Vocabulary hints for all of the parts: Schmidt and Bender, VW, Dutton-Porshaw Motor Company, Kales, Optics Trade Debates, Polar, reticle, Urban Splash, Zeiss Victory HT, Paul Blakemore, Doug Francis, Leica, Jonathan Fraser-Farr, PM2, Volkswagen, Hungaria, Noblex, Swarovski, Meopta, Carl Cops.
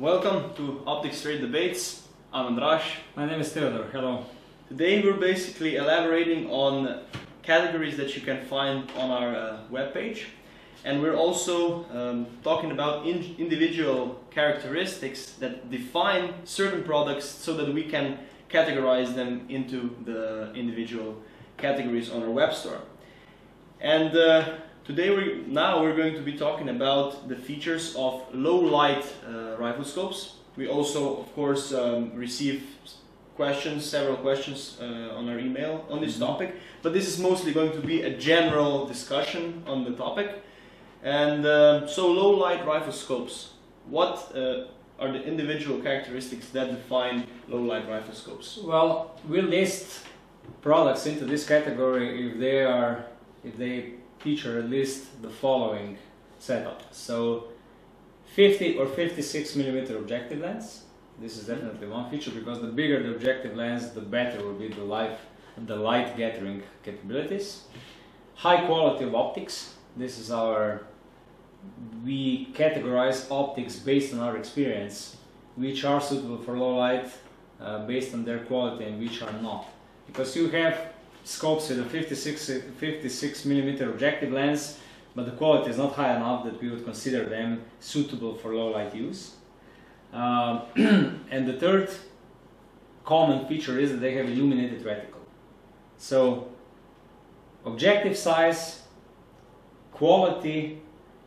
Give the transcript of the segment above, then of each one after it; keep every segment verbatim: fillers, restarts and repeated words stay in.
Welcome to Optics Trade Debates. I'm Andrash. My name is Theodor. Hello. Today we're basically elaborating on categories that you can find on our uh, webpage, and we're also um, talking about in individual characteristics that define certain products so that we can categorize them into the individual categories on our web store. And uh, Today, we're, now we're going to be talking about the features of low-light uh, rifle scopes. We also, of course, um, receive questions, several questions uh, on our email on this mm-hmm. topic, but this is mostly going to be a general discussion on the topic. And uh, so, low-light rifle scopes. What uh, are the individual characteristics that define low-light rifle scopes? Well, we list products into this category if they are, if they feature at least the following setup. So fifty or fifty-six millimeter objective lens. This is definitely one feature, because the bigger the objective lens, the better will be the life the light gathering capabilities. High quality of optics. This is our, we categorize optics based on our experience, which are suitable for low light uh, based on their quality and which are not, because you have scopes with a fifty-six millimeter objective lens, but the quality is not high enough that we would consider them suitable for low light use. Uh, and the third common feature is that they have illuminated reticle. So objective size, quality,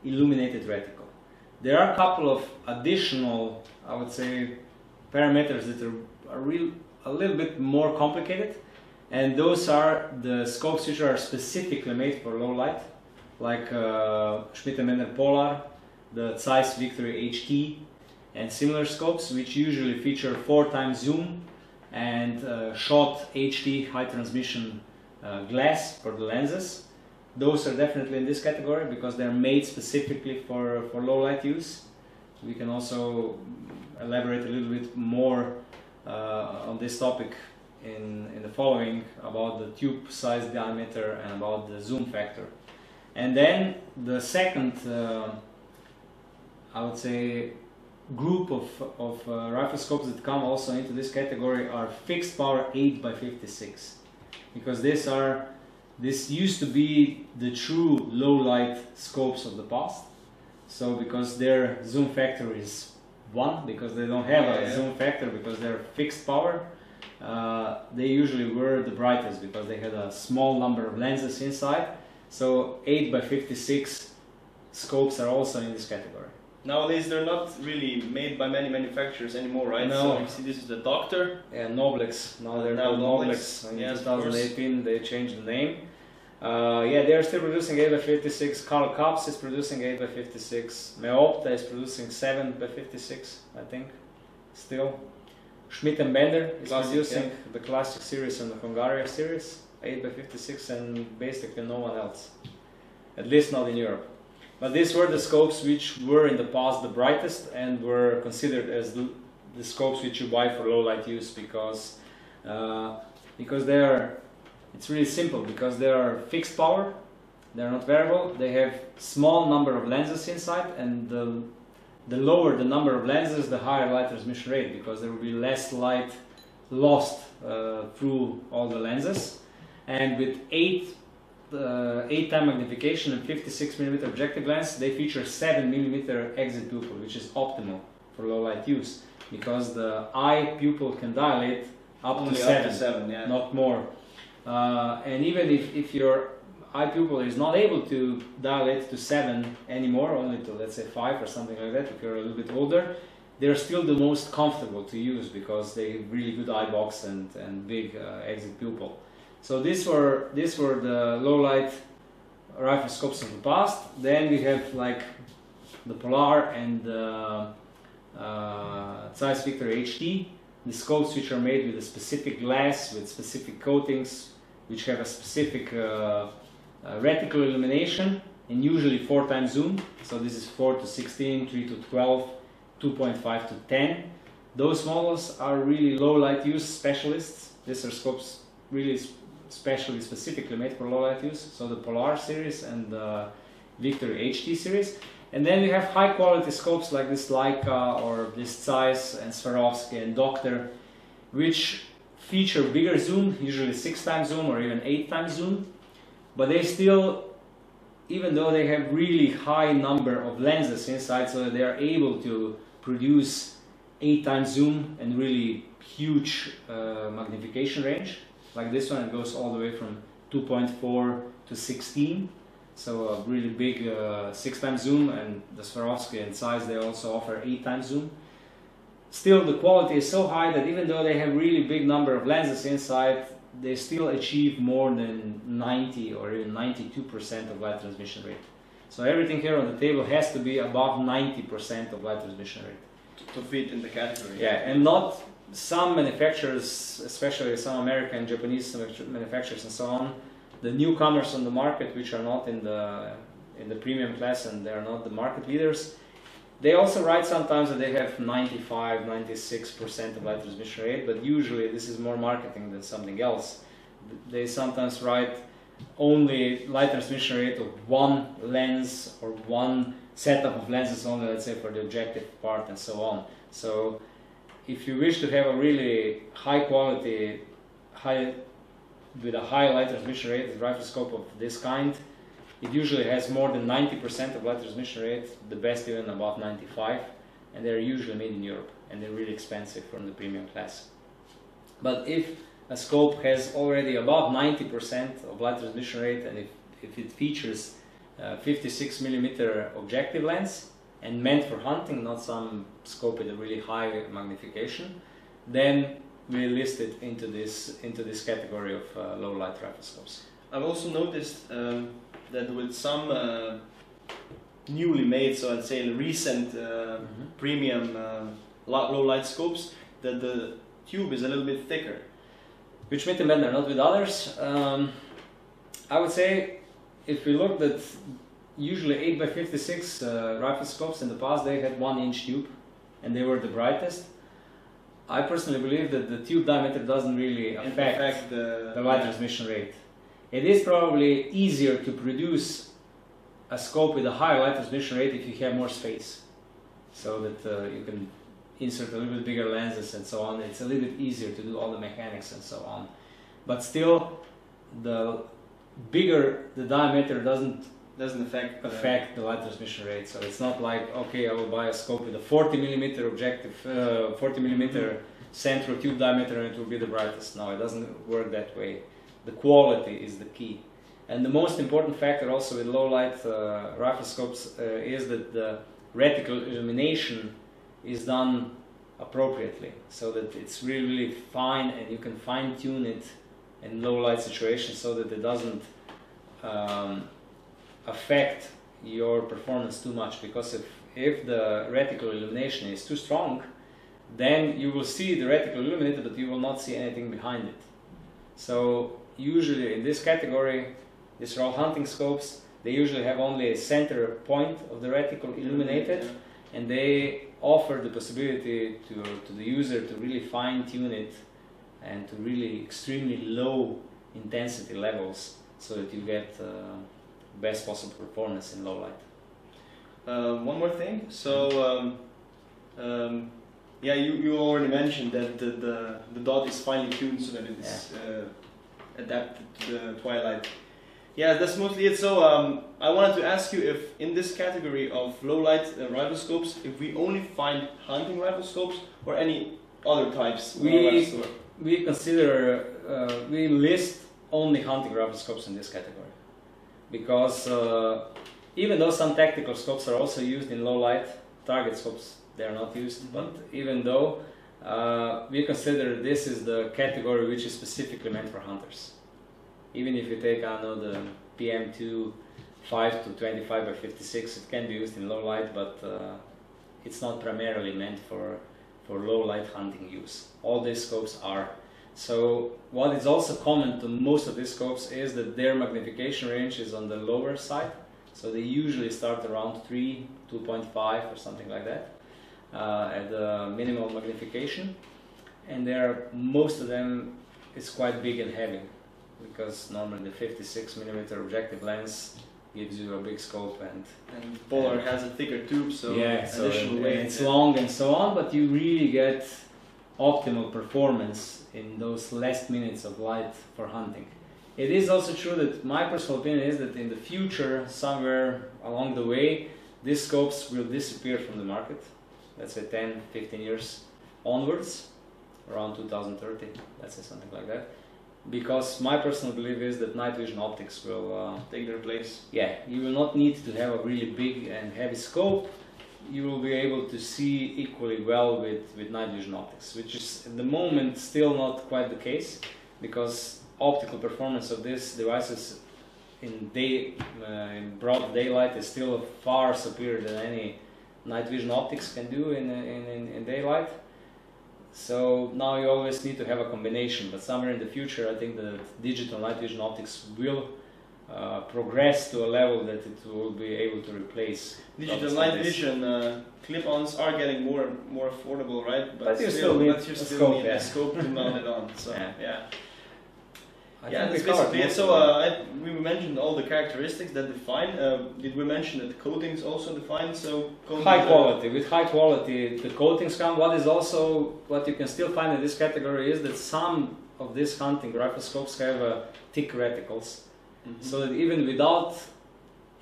illuminated reticle. There are a couple of additional, I would say, parameters that are, are real, a little bit more complicated. And those are the scopes which are specifically made for low light, like uh, Schmidt and Mender Polar, the Zeiss Victory H T, and similar scopes, which usually feature four times zoom and uh, shot H T high transmission uh, glass for the lenses. Those are definitely in this category because they're made specifically for, for low light use. We can also elaborate a little bit more uh, on this topic In, in the following, about the tube size, diameter, and about the zoom factor. And then the second, uh, I would say, group of, of uh, rifle scopes that come also into this category are fixed power eight by fifty-six, because these are, this used to be the true low light scopes of the past. So because their zoom factor is one, because they don't have a yeah. zoom factor, because they're fixed power. Uh, they usually were the brightest because they had a small number of lenses inside. So eight by fifty-six scopes are also in this category. Nowadays they're not really made by many manufacturers anymore, right? No. So you see, this is the Doctor. Yeah, Noblex. Now they're now called Noblex. Noblex. In yes, twenty eighteen they changed the name. Uh, yeah, they're still producing eight by fifty-six. Carl Cops is producing eight by fifty-six. Meopta is producing seven by fifty-six, I think, still. Schmidt and Mender is classic, producing yeah. the classic series and the Hungaria series, eight by fifty-six, and basically no one else, at least not in Europe. But these were the scopes which were in the past the brightest and were considered as the, the scopes which you buy for low light use, because uh, because they are, it's really simple, because they are fixed power, they are not variable, they have small number of lenses inside, and the The lower the number of lenses, the higher light transmission rate, because there will be less light lost uh, through all the lenses. And with eight, uh, eight time magnification and fifty-six millimeter objective lens, they feature seven millimeter exit pupil, which is optimal for low light use, because the eye pupil can dilate up Only to seven, up to seven yeah. not more. Uh, and even if, if you're eye pupil is not able to dilate to seven anymore, only to, let's say, five or something like that, if you're a little bit older, they're still the most comfortable to use because they have really good eye box and, and big uh, exit pupil. So these were, these were the low light rifle scopes of the past. Then we have like the Polar and the uh, Zeiss Victory H T, the scopes which are made with a specific glass, with specific coatings, which have a specific uh, Uh, reticle illumination, and usually four times zoom. So this is four to sixteen, three to twelve, two point five to ten. Those models are really low light use specialists. These are scopes really specially specifically made for low light use. So the Polar series and the Victory H T series. And then we have high quality scopes like this Leica or this Zeiss and Swarovski and Doctor, which feature bigger zoom, usually six times zoom or even eight times zoom, but they still, even though they have really high number of lenses inside, so that they are able to produce eight times zoom and really huge uh, magnification range. Like this one, it goes all the way from two point four to sixteen, so a really big uh, six times zoom, and the Swarovski and Zeiss, they also offer eight times zoom. Still, the quality is so high that even though they have really big number of lenses inside, they still achieve more than ninety or even ninety-two percent of light transmission rate. So everything here on the table has to be above ninety percent of light transmission rate. To fit in the category. Yeah, and not some manufacturers, especially some American, Japanese manufacturers and so on, the newcomers on the market, which are not in the, in the premium class and they are not the market leaders, they also write sometimes that they have ninety-five, ninety-six percent of light transmission rate, but usually this is more marketing than something else. They sometimes write only light transmission rate of one lens or one setup of lenses only, let's say for the objective part and so on. So if you wish to have a really high quality, high, with a high light transmission rate, the reticle of this kind, it usually has more than ninety percent of light transmission rate, the best even about ninety-five, and they're usually made in Europe and they're really expensive from the premium class. But if a scope has already about ninety percent of light transmission rate, and if, if it features a fifty-six millimeter objective lens and meant for hunting, not some scope with a really high magnification, then we list it into this, into this category of uh, low light reticle scopes. I've also noticed um that with some uh, newly made, so I'd say recent uh, mm-hmm. premium uh, low light scopes, that the tube is a little bit thicker. Which made them better, not with others. Um, I would say if we looked at usually eight by fifty-six uh, rifle scopes in the past, they had one inch tube and they were the brightest. I personally believe that the tube diameter doesn't really affect, affect the, the light yeah. transmission rate. It is probably easier to produce a scope with a higher light transmission rate if you have more space, so that uh, you can insert a little bit bigger lenses and so on. It's a little bit easier to do all the mechanics and so on. But still, the bigger the diameter doesn't doesn't affect affect the light transmission rate. So it's not like, okay, I will buy a scope with a forty millimeter objective, uh, forty millimeter central tube diameter, and it will be the brightest. No, it doesn't work that way. The quality is the key, and the most important factor also with low light uh, reticle scopes uh, is that the reticle illumination is done appropriately, so that it's really, really fine and you can fine tune it in low light situations so that it doesn't um, affect your performance too much. Because if, if the reticle illumination is too strong, then you will see the reticle illuminated, but you will not see anything behind it. So usually in this category, these raw hunting scopes, they usually have only a center point of the reticle illuminated, and they offer the possibility to, to the user to really fine tune it and to really extremely low intensity levels so that you get uh, best possible performance in low light. Uh, one more thing, so um, um, yeah, you, you already mentioned that the, the, the dot is finely tuned so that it is yeah. uh, adapted to the twilight. Yeah, that's mostly it. So um, I wanted to ask you if in this category of low light uh, reticle scopes, if we only find hunting reticle scopes or any other types. We, we consider, uh, we list only hunting reticle scopes in this category. Because uh, even though some tactical scopes are also used in low light, target scopes, they are not used, mm-hmm. but even though uh, we consider this is the category which is specifically meant for hunters. Even if you take, I know, the P M two five to twenty-five by fifty-six, it can be used in low light, but uh, it's not primarily meant for, for low light hunting use. All these scopes are. So what is also common to most of these scopes is that their magnification range is on the lower side, so they usually start around three, two point five or something like that. Uh, at the minimal magnification, and there most of them is quite big and heavy, because normally the fifty-six millimeter objective lens gives you a big scope, and and Polar and has a thicker tube, so yeah, so additional weight. It's long and so on, but you really get optimal performance in those last minutes of light for hunting. It is also true that my personal opinion is that in the future, somewhere along the way, these scopes will disappear from the market. Let's say ten, fifteen years onwards, around two thousand thirty, let's say something like that. Because my personal belief is that night vision optics will uh, take their place. Yeah, you will not need to have a really big and heavy scope. You will be able to see equally well with, with night vision optics, which is at the moment still not quite the case, because optical performance of these devices in, day, uh, in broad daylight is still far superior than any night vision optics can do in, in, in daylight. So now you always need to have a combination, but somewhere in the future I think that digital night vision optics will uh, progress to a level that it will be able to replace. Digital night vision uh, clip-ons are getting more more affordable, right? But, but you still, still need, but you still scope, need yeah. a scope to mount it on. So yeah. yeah. I yeah, that's basically it. So uh, I, we mentioned all the characteristics that define. Uh, did we mention that coatings also define? So high quality. With high quality, the coatings come. What is also what you can still find in this category is that some of these hunting rifle scopes have uh, thick reticles, mm-hmm. so that even without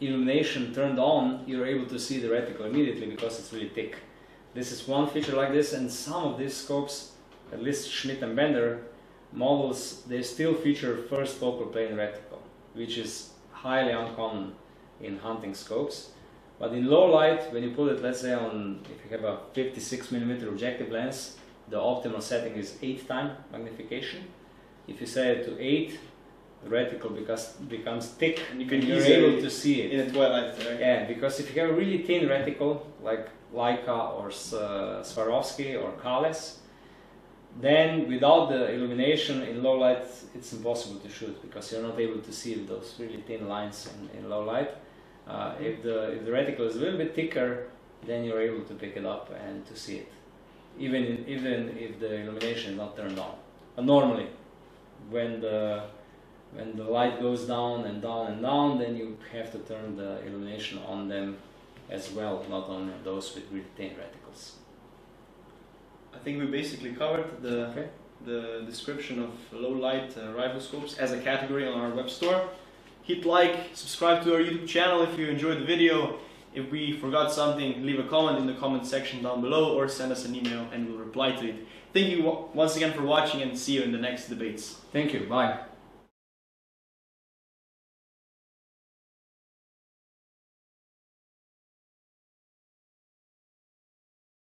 illumination turned on, you're able to see the reticle immediately because it's really thick. This is one feature like this, and some of these scopes, at least Schmidt and Bender models, they still feature first focal plane reticle, which is highly uncommon in hunting scopes. But in low light, when you put it, let's say on, if you have a fifty-six millimeter objective lens, the optimal setting is eight times magnification. If you set it to eight, the reticle becomes, becomes thick, and you can and you're able to see it. In the twilight, right? Yeah, because if you have a really thin reticle, like Leica or uh, Swarovski or Kales, then without the illumination in low light it's impossible to shoot, because you're not able to see those really thin lines in, in low light. Uh, if, the, if the reticle is a little bit thicker, then you're able to pick it up and to see it, even, in, even if the illumination is not turned on. And normally, when the, when the light goes down and down and down, then you have to turn the illumination on them as well, not on those with really thin reticles. I think we basically covered the, okay. the description of low light uh, rifle scopes as a category on our web store. Hit like, subscribe to our YouTube channel if you enjoyed the video. If we forgot something, leave a comment in the comment section down below, or send us an email and we'll reply to it. Thank you once again for watching, and see you in the next debates. Thank you, bye.